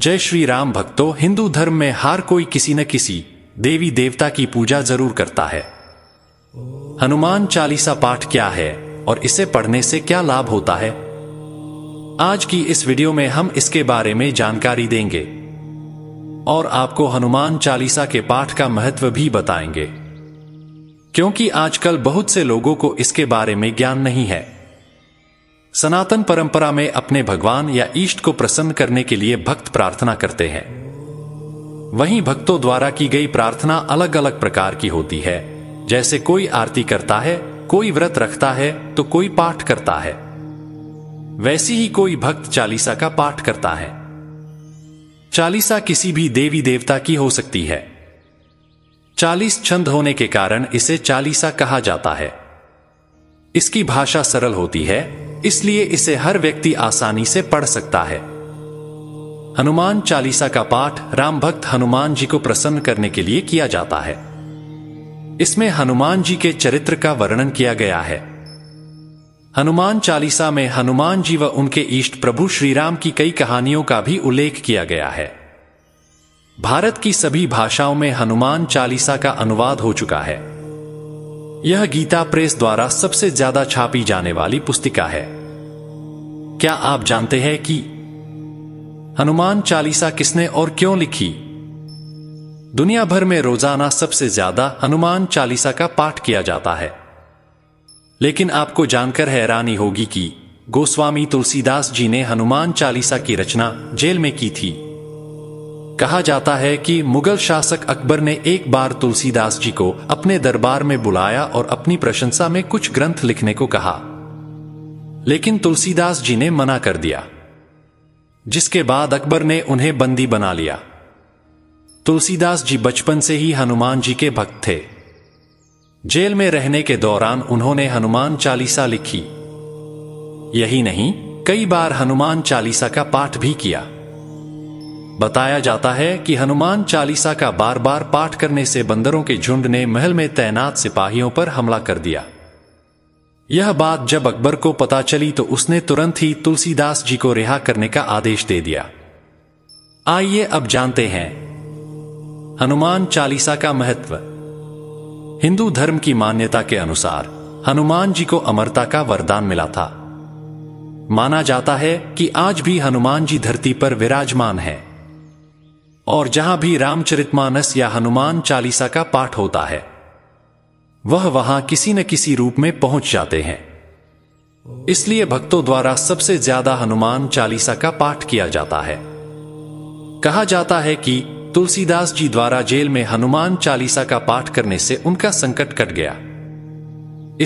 जय श्री राम। भक्तों, हिंदू धर्म में हर कोई किसी न किसी देवी देवता की पूजा जरूर करता है। हनुमान चालीसा पाठ क्या है और इसे पढ़ने से क्या लाभ होता है, आज की इस वीडियो में हम इसके बारे में जानकारी देंगे और आपको हनुमान चालीसा के पाठ का महत्व भी बताएंगे, क्योंकि आजकल बहुत से लोगों को इसके बारे में ज्ञान नहीं है। सनातन परंपरा में अपने भगवान या इष्ट को प्रसन्न करने के लिए भक्त प्रार्थना करते हैं। वहीं भक्तों द्वारा की गई प्रार्थना अलग अलग प्रकार की होती है, जैसे कोई आरती करता है, कोई व्रत रखता है, तो कोई पाठ करता है। वैसे ही कोई भक्त चालीसा का पाठ करता है। चालीसा किसी भी देवी देवता की हो सकती है। 40 छंद होने के कारण इसे चालीसा कहा जाता है। इसकी भाषा सरल होती है, इसलिए इसे हर व्यक्ति आसानी से पढ़ सकता है। हनुमान चालीसा का पाठ राम भक्त हनुमान जी को प्रसन्न करने के लिए किया जाता है। इसमें हनुमान जी के चरित्र का वर्णन किया गया है। हनुमान चालीसा में हनुमान जी व उनके इष्ट प्रभु श्री राम की कई कहानियों का भी उल्लेख किया गया है। भारत की सभी भाषाओं में हनुमान चालीसा का अनुवाद हो चुका है। यह गीता प्रेस द्वारा सबसे ज्यादा छापी जाने वाली पुस्तिका है। क्या आप जानते हैं कि हनुमान चालीसा किसने और क्यों लिखी? दुनिया भर में रोजाना सबसे ज्यादा हनुमान चालीसा का पाठ किया जाता है, लेकिन आपको जानकर हैरानी होगी कि गोस्वामी तुलसीदास जी ने हनुमान चालीसा की रचना जेल में की थी। कहा जाता है कि मुगल शासक अकबर ने एक बार तुलसीदास जी को अपने दरबार में बुलाया और अपनी प्रशंसा में कुछ ग्रंथ लिखने को कहा, लेकिन तुलसीदास जी ने मना कर दिया, जिसके बाद अकबर ने उन्हें बंदी बना लिया। तुलसीदास जी बचपन से ही हनुमान जी के भक्त थे। जेल में रहने के दौरान उन्होंने हनुमान चालीसा लिखी। यही नहीं, कई बार हनुमान चालीसा का पाठ भी किया। बताया जाता है कि हनुमान चालीसा का बार बार पाठ करने से बंदरों के झुंड ने महल में तैनात सिपाहियों पर हमला कर दिया। यह बात जब अकबर को पता चली तो उसने तुरंत ही तुलसीदास जी को रिहा करने का आदेश दे दिया। आइए अब जानते हैं हनुमान चालीसा का महत्व। हिंदू धर्म की मान्यता के अनुसार हनुमान जी को अमरता का वरदान मिला था। माना जाता है कि आज भी हनुमान जी धरती पर विराजमान है और जहां भी रामचरितमानस या हनुमान चालीसा का पाठ होता है वह वहां किसी न किसी रूप में पहुंच जाते हैं। इसलिए भक्तों द्वारा सबसे ज्यादा हनुमान चालीसा का पाठ किया जाता है। कहा जाता है कि तुलसीदास जी द्वारा जेल में हनुमान चालीसा का पाठ करने से उनका संकट कट गया,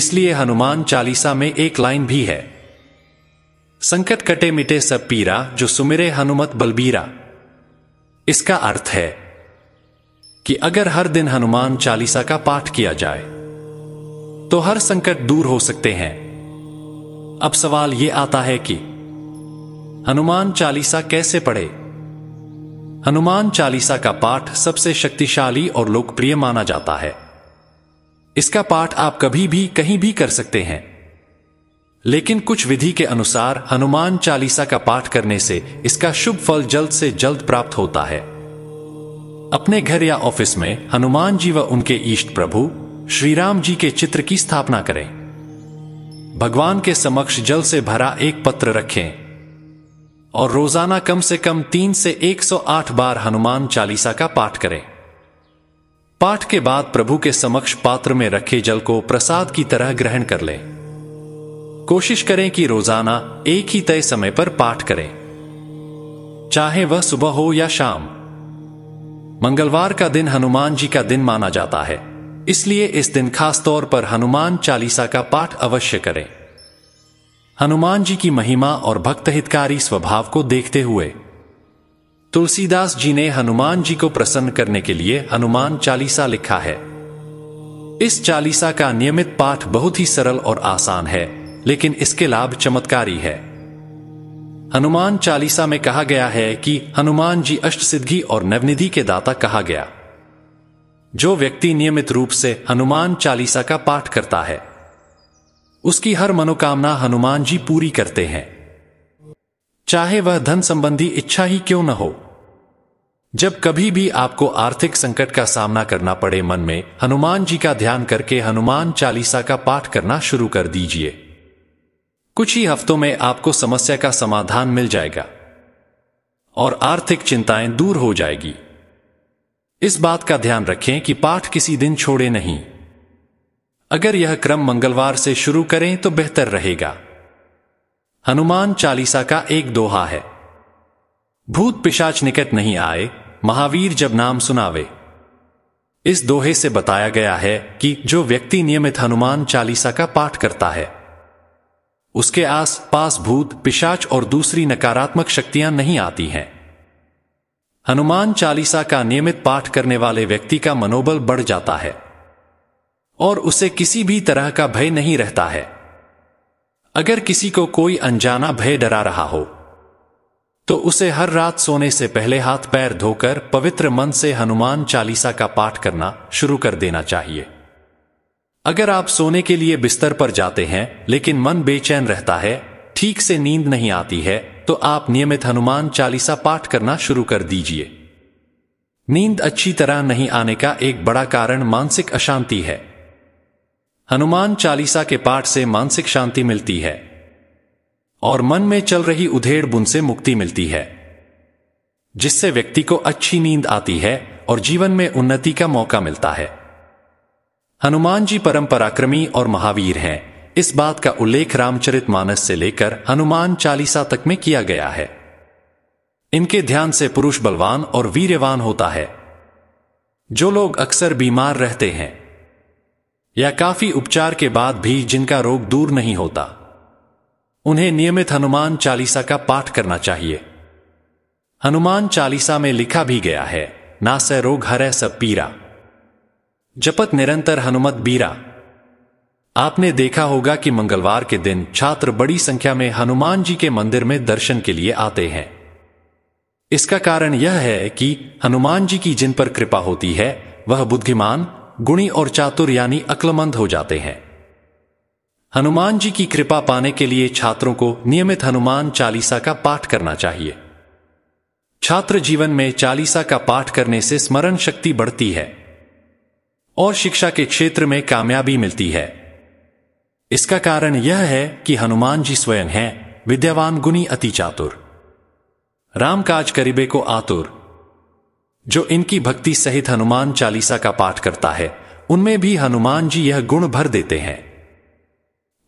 इसलिए हनुमान चालीसा में एक लाइन भी है, संकट कटे मिटे सब पीरा जो सुमिरे हनुमत बलबीरा। इसका अर्थ है कि अगर हर दिन हनुमान चालीसा का पाठ किया जाए तो हर संकट दूर हो सकते हैं। अब सवाल यह आता है कि हनुमान चालीसा कैसे पढ़े? हनुमान चालीसा का पाठ सबसे शक्तिशाली और लोकप्रिय माना जाता है। इसका पाठ आप कभी भी कहीं भी कर सकते हैं, लेकिन कुछ विधि के अनुसार हनुमान चालीसा का पाठ करने से इसका शुभ फल जल्द से जल्द प्राप्त होता है। अपने घर या ऑफिस में हनुमान जी व उनके इष्ट प्रभु श्री राम जी के चित्र की स्थापना करें। भगवान के समक्ष जल से भरा एक पत्र रखें और रोजाना कम से कम 3 से 108 बार हनुमान चालीसा का पाठ करें। पाठ के बाद प्रभु के समक्ष पात्र में रखे जल को प्रसाद की तरह ग्रहण कर लें। कोशिश करें कि रोजाना एक ही तय समय पर पाठ करें, चाहे वह सुबह हो या शाम। मंगलवार का दिन हनुमान जी का दिन माना जाता है, इसलिए इस दिन खास तौर पर हनुमान चालीसा का पाठ अवश्य करें। हनुमान जी की महिमा और भक्तहितकारी स्वभाव को देखते हुए तुलसीदास जी ने हनुमान जी को प्रसन्न करने के लिए हनुमान चालीसा लिखा है। इस चालीसा का नियमित पाठ बहुत ही सरल और आसान है, लेकिन इसके लाभ चमत्कारी है। हनुमान चालीसा में कहा गया है कि हनुमान जी अष्ट सिद्धि और नवनिधि के दाता कहा गया। जो व्यक्ति नियमित रूप से हनुमान चालीसा का पाठ करता है उसकी हर मनोकामना हनुमान जी पूरी करते हैं, चाहे वह धन संबंधी इच्छा ही क्यों न हो। जब कभी भी आपको आर्थिक संकट का सामना करना पड़े, मन में हनुमान जी का ध्यान करके हनुमान चालीसा का पाठ करना शुरू कर दीजिए। कुछ ही हफ्तों में आपको समस्या का समाधान मिल जाएगा और आर्थिक चिंताएं दूर हो जाएगी। इस बात का ध्यान रखें कि पाठ किसी दिन छोड़े नहीं। अगर यह क्रम मंगलवार से शुरू करें तो बेहतर रहेगा। हनुमान चालीसा का एक दोहा है, भूत पिशाच निकट नहीं आए, महावीर जब नाम सुनावे। इस दोहे से बताया गया है कि जो व्यक्ति नियमित हनुमान चालीसा का पाठ करता है, उसके आस पास भूत पिशाच और दूसरी नकारात्मक शक्तियां नहीं आती हैं। हनुमान चालीसा का नियमित पाठ करने वाले व्यक्ति का मनोबल बढ़ जाता है और उसे किसी भी तरह का भय नहीं रहता है। अगर किसी को कोई अनजाना भय डरा रहा हो तो उसे हर रात सोने से पहले हाथ पैर धोकर पवित्र मन से हनुमान चालीसा का पाठ करना शुरू कर देना चाहिए। अगर आप सोने के लिए बिस्तर पर जाते हैं लेकिन मन बेचैन रहता है, ठीक से नींद नहीं आती है, तो आप नियमित हनुमान चालीसा पाठ करना शुरू कर दीजिए। नींद अच्छी तरह नहीं आने का एक बड़ा कारण मानसिक अशांति है। हनुमान चालीसा के पाठ से मानसिक शांति मिलती है और मन में चल रही उधेड़बुन से मुक्ति मिलती है, जिससे व्यक्ति को अच्छी नींद आती है और जीवन में उन्नति का मौका मिलता है। हनुमान जी परम पराक्रमी और महावीर हैं। इस बात का उल्लेख रामचरितमानस से लेकर हनुमान चालीसा तक में किया गया है। इनके ध्यान से पुरुष बलवान और वीर्यवान होता है। जो लोग अक्सर बीमार रहते हैं या काफी उपचार के बाद भी जिनका रोग दूर नहीं होता, उन्हें नियमित हनुमान चालीसा का पाठ करना चाहिए। हनुमान चालीसा में लिखा भी गया है, नासै रोग हरै सब पीरा, जपत निरंतर हनुमत बीरा। आपने देखा होगा कि मंगलवार के दिन छात्र बड़ी संख्या में हनुमान जी के मंदिर में दर्शन के लिए आते हैं। इसका कारण यह है कि हनुमान जी की जिन पर कृपा होती है वह बुद्धिमान, गुणी और चातुर यानी अक्लमंद हो जाते हैं। हनुमान जी की कृपा पाने के लिए छात्रों को नियमित हनुमान चालीसा का पाठ करना चाहिए। छात्र जीवन में चालीसा का पाठ करने से स्मरण शक्ति बढ़ती है और शिक्षा के क्षेत्र में कामयाबी मिलती है। इसका कारण यह है कि हनुमान जी स्वयं हैं विद्यावान, गुणी, अति चातुर, रामकाज करिबे को आतुर। जो इनकी भक्ति सहित हनुमान चालीसा का पाठ करता है, उनमें भी हनुमान जी यह गुण भर देते हैं।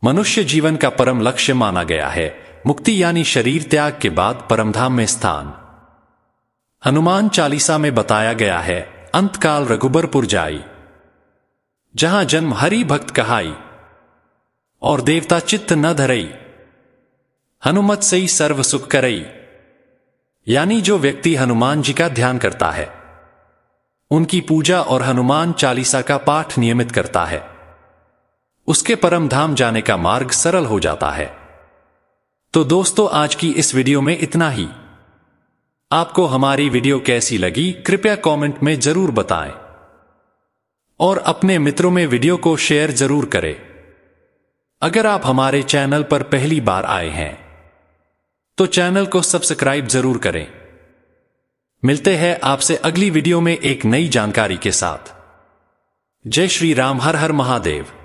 मनुष्य जीवन का परम लक्ष्य माना गया है मुक्ति यानी शरीर त्याग के बाद परमधाम में स्थान। हनुमान चालीसा में बताया गया है, अंतकाल रघुबरपुर जाई, जहां जन्म हरि भक्त कहाई, और देवता चित्त न धरई, हनुमत से ही सर्व सुख करई। यानी जो व्यक्ति हनुमान जी का ध्यान करता है, उनकी पूजा और हनुमान चालीसा का पाठ नियमित करता है, उसके परम धाम जाने का मार्ग सरल हो जाता है। तो दोस्तों, आज की इस वीडियो में इतना ही। आपको हमारी वीडियो कैसी लगी कृपया कमेंट में जरूर बताएं और अपने मित्रों में वीडियो को शेयर जरूर करें। अगर आप हमारे चैनल पर पहली बार आए हैं तो चैनल को सब्सक्राइब जरूर करें। मिलते हैं आपसे अगली वीडियो में एक नई जानकारी के साथ। जय श्री राम, हर हर महादेव।